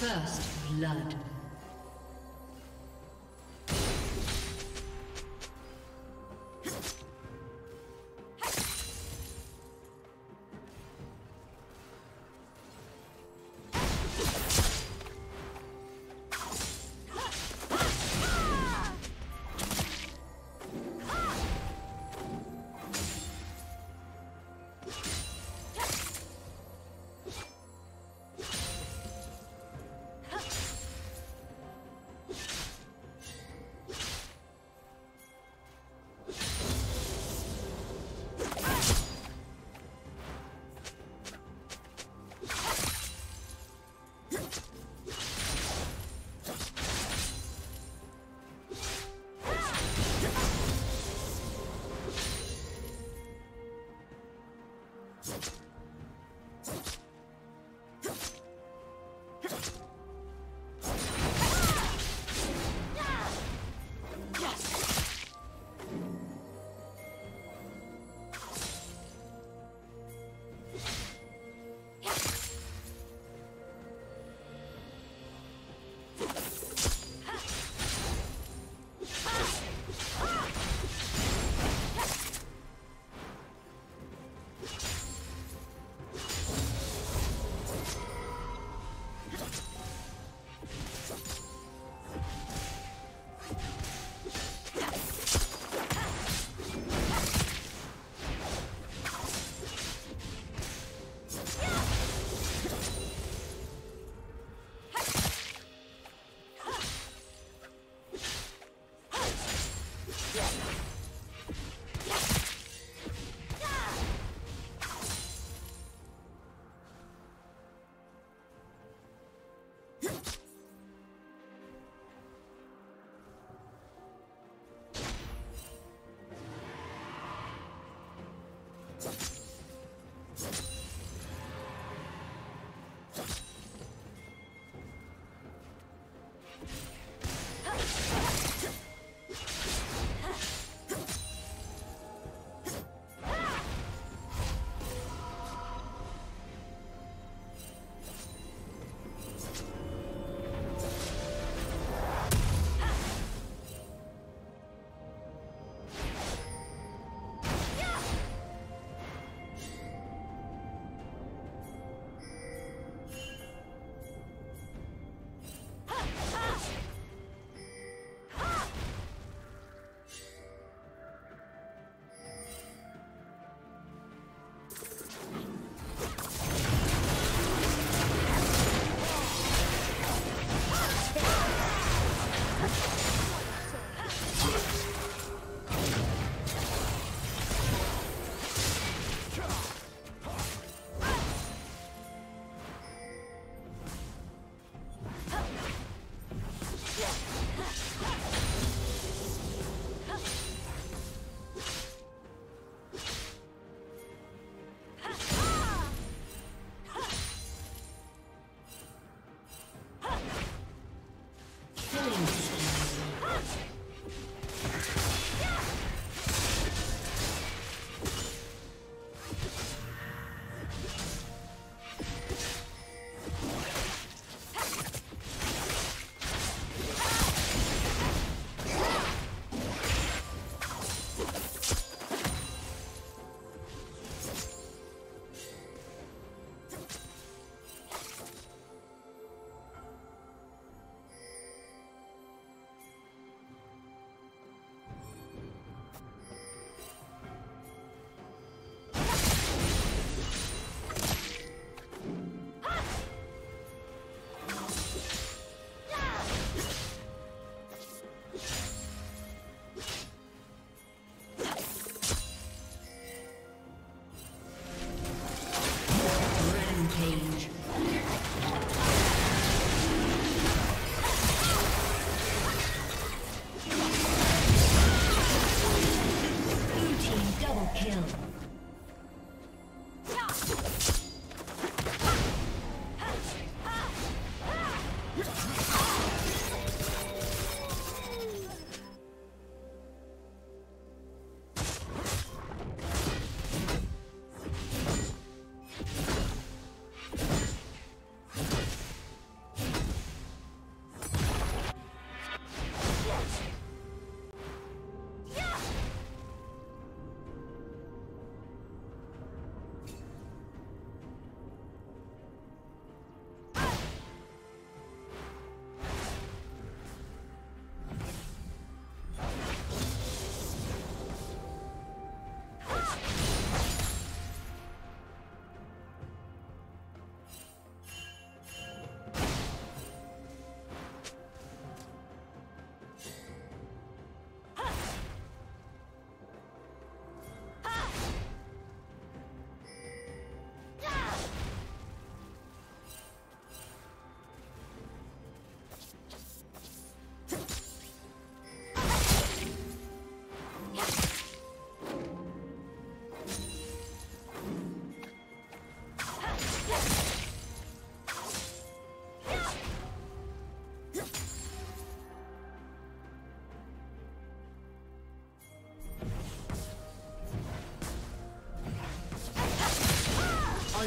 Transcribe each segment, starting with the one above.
First blood.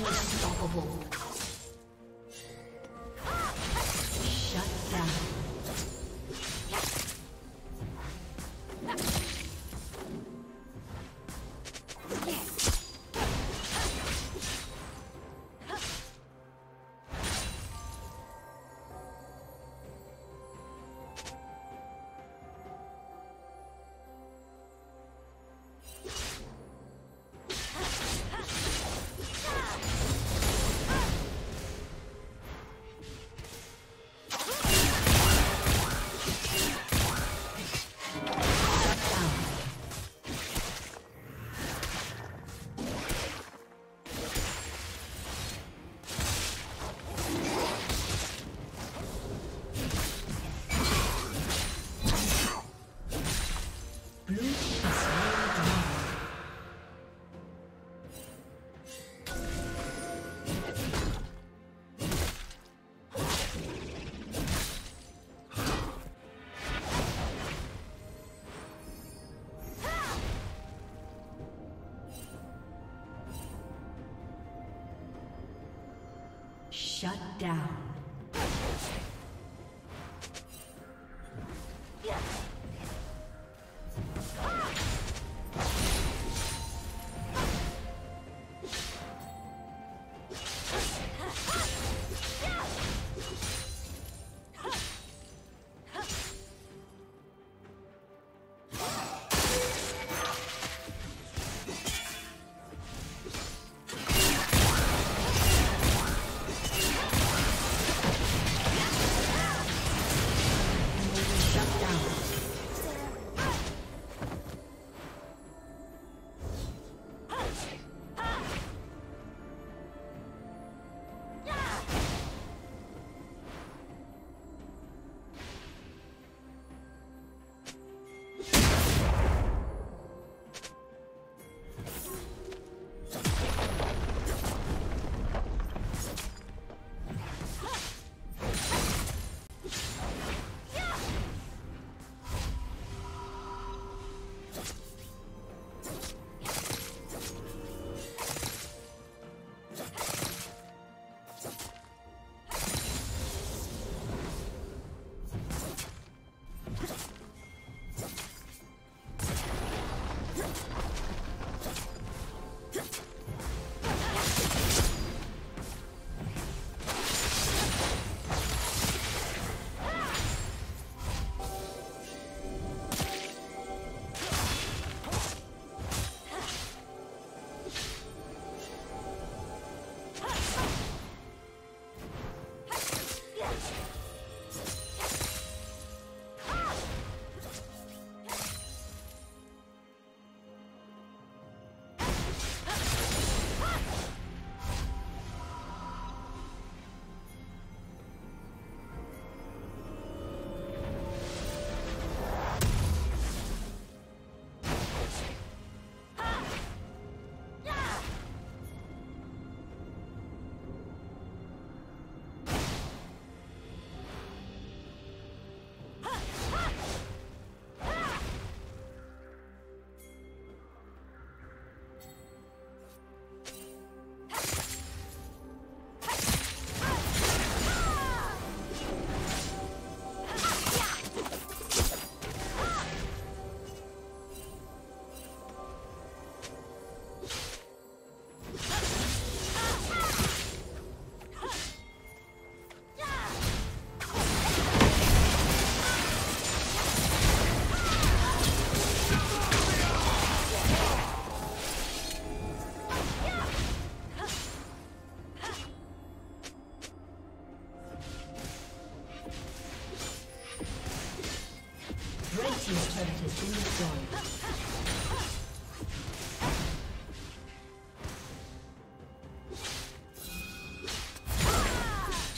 Unstoppable. Shut down. Shut down.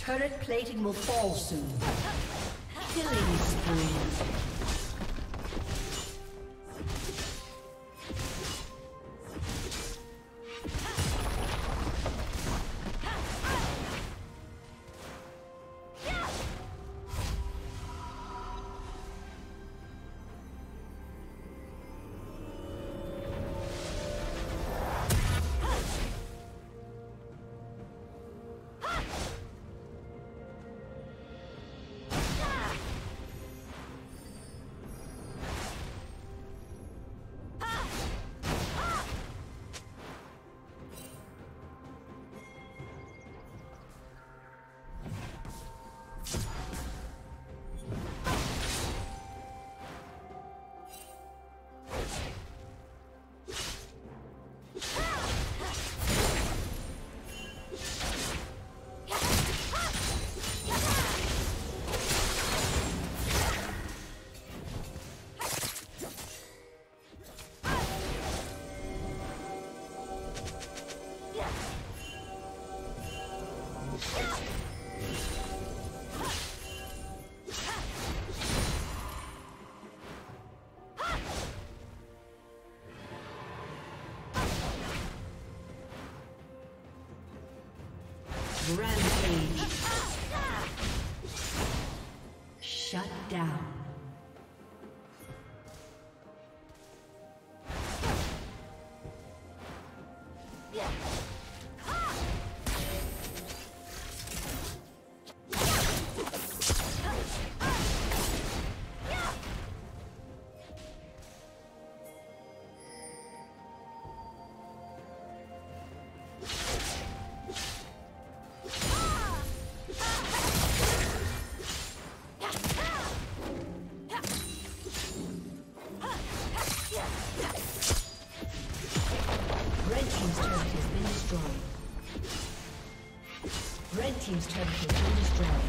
Turret plating will fall soon. Killing spree. Rampage. Shut down. Team's turret has been destroyed.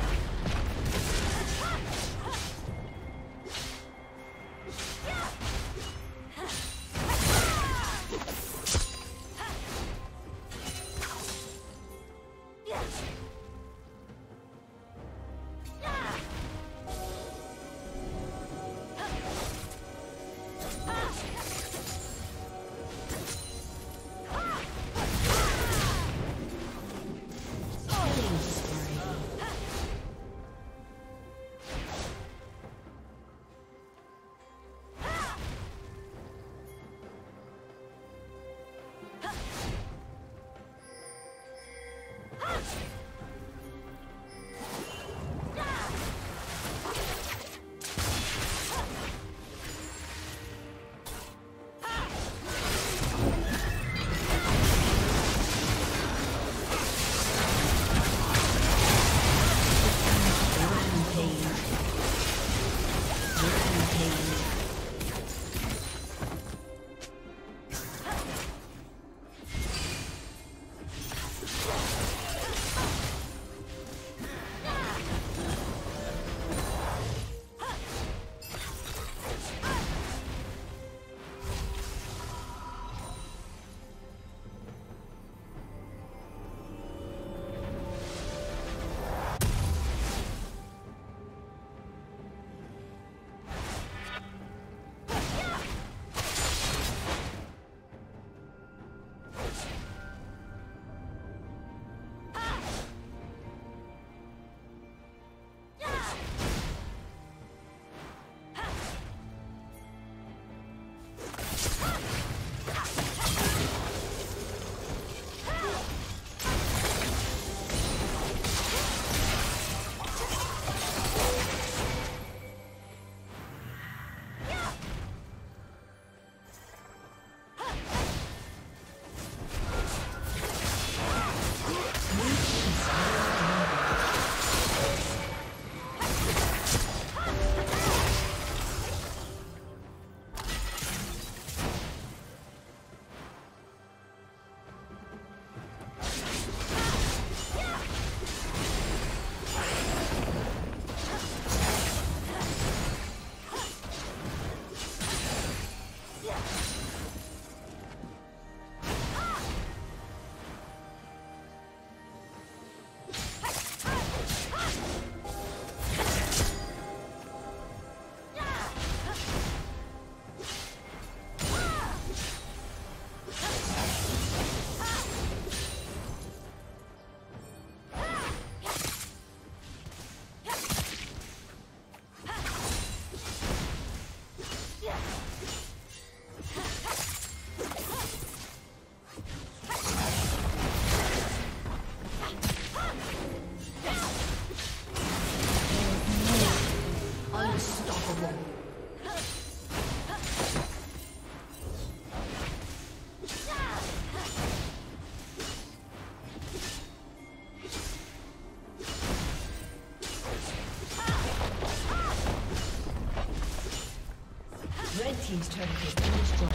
Team's turret has been destroyed.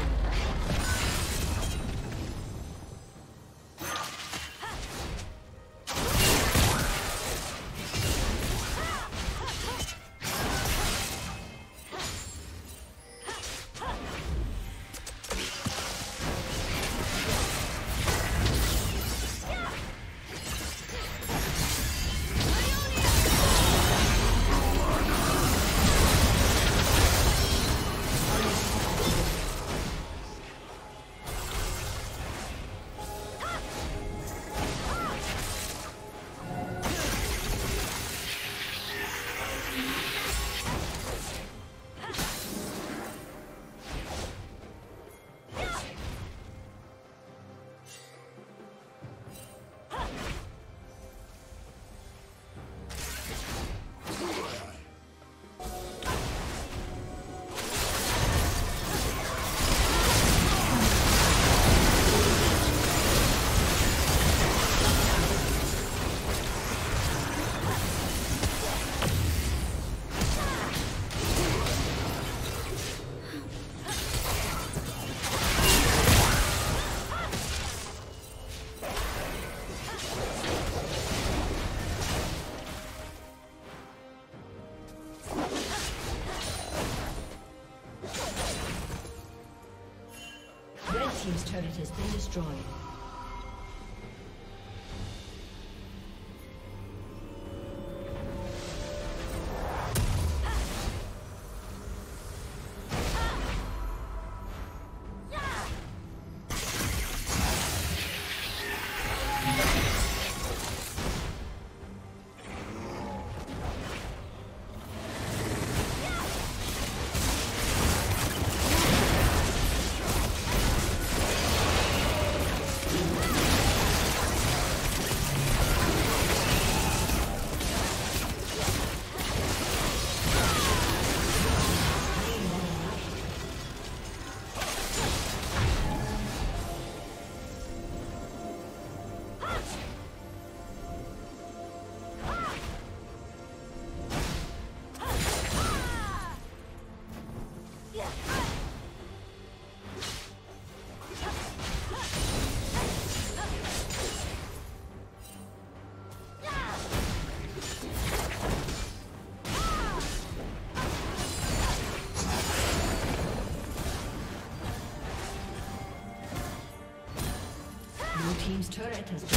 turret has been destroyed. Team's turret has been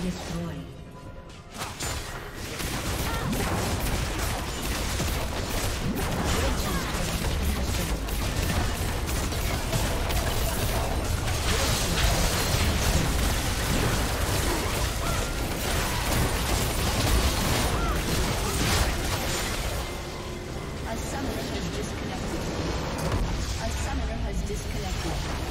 destroyed. A summoner has disconnected.